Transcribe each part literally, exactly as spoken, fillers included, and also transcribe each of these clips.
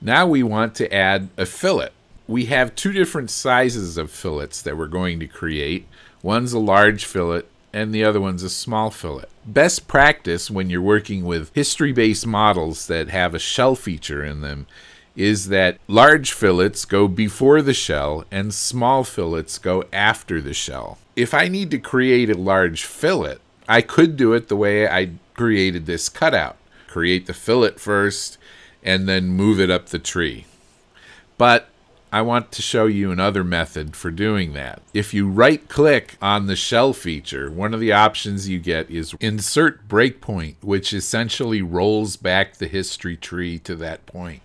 Now we want to add a fillet. We have two different sizes of fillets that we're going to create. One's a large fillet and the other one's a small fillet. Best practice when you're working with history-based models that have a shell feature in them is that large fillets go before the shell and small fillets go after the shell. If I need to create a large fillet, I could do it the way I created this cutout. Create the fillet first and then move it up the tree. But I want to show you another method for doing that. If you right-click on the shell feature, one of the options you get is Insert Breakpoint, which essentially rolls back the history tree to that point.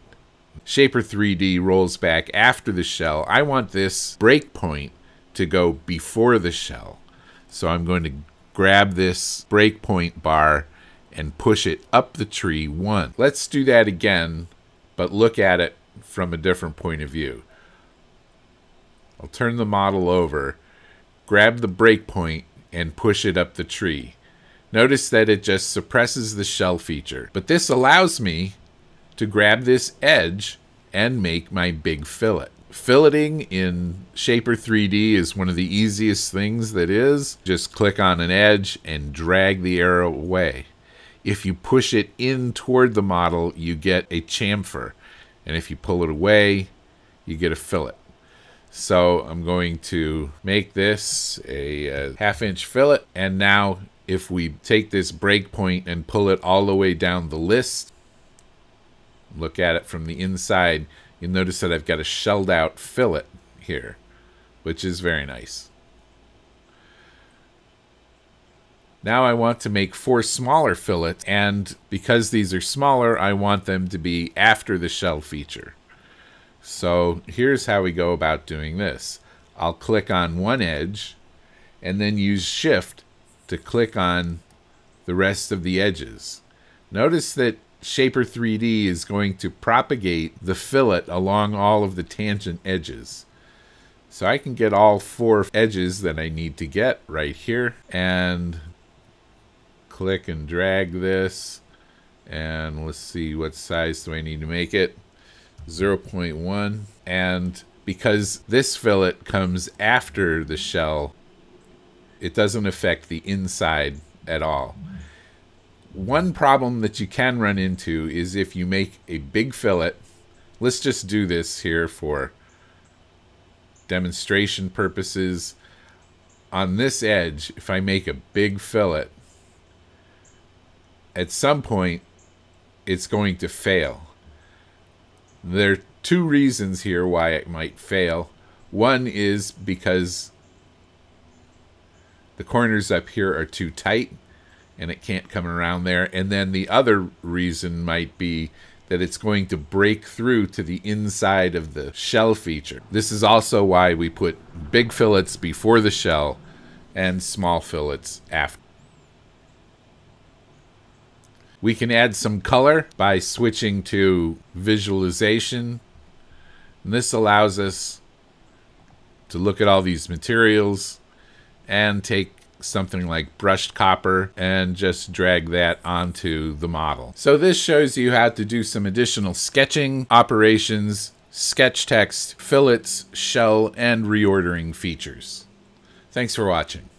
Shapr three D rolls back after the shell. I want this breakpoint to go before the shell. So I'm going to grab this breakpoint bar and push it up the tree one. Let's do that again, but look at it from a different point of view. I'll turn the model over, grab the breakpoint, and push it up the tree. Notice that it just suppresses the shell feature, but this allows me to grab this edge and make my big fillet. Filleting in Shapr three D is one of the easiest things that is. Just click on an edge and drag the arrow away. If you push it in toward the model, you get a chamfer. And if you pull it away, you get a fillet. So I'm going to make this a, a half inch fillet. And now if we take this breakpoint and pull it all the way down the list, look at it from the inside, you'll notice that I've got a shelled out fillet here, which is very nice. Now I want to make four smaller fillets, and because these are smaller, I want them to be after the shell feature. So here's how we go about doing this. I'll click on one edge and then use Shift to click on the rest of the edges. Notice that Shapr three D is going to propagate the fillet along all of the tangent edges. So I can get all four edges that I need to get right here, and click and drag this, and let's see, what size do I need to make it? zero point one. And because this fillet comes after the shell, it doesn't affect the inside at all. One problem that you can run into is if you make a big fillet. Let's just do this here for demonstration purposes. On this edge, if I make a big fillet, at some point, it's going to fail. There are two reasons here why it might fail. One is because the corners up here are too tight and it can't come around there. And then the other reason might be that it's going to break through to the inside of the shell feature. This is also why we put big fillets before the shell and small fillets after. We can add some color by switching to visualization. And this allows us to look at all these materials and take something like brushed copper and just drag that onto the model. So this shows you how to do some additional sketching operations, sketch text, fillets, shell, and reordering features. Thanks for watching.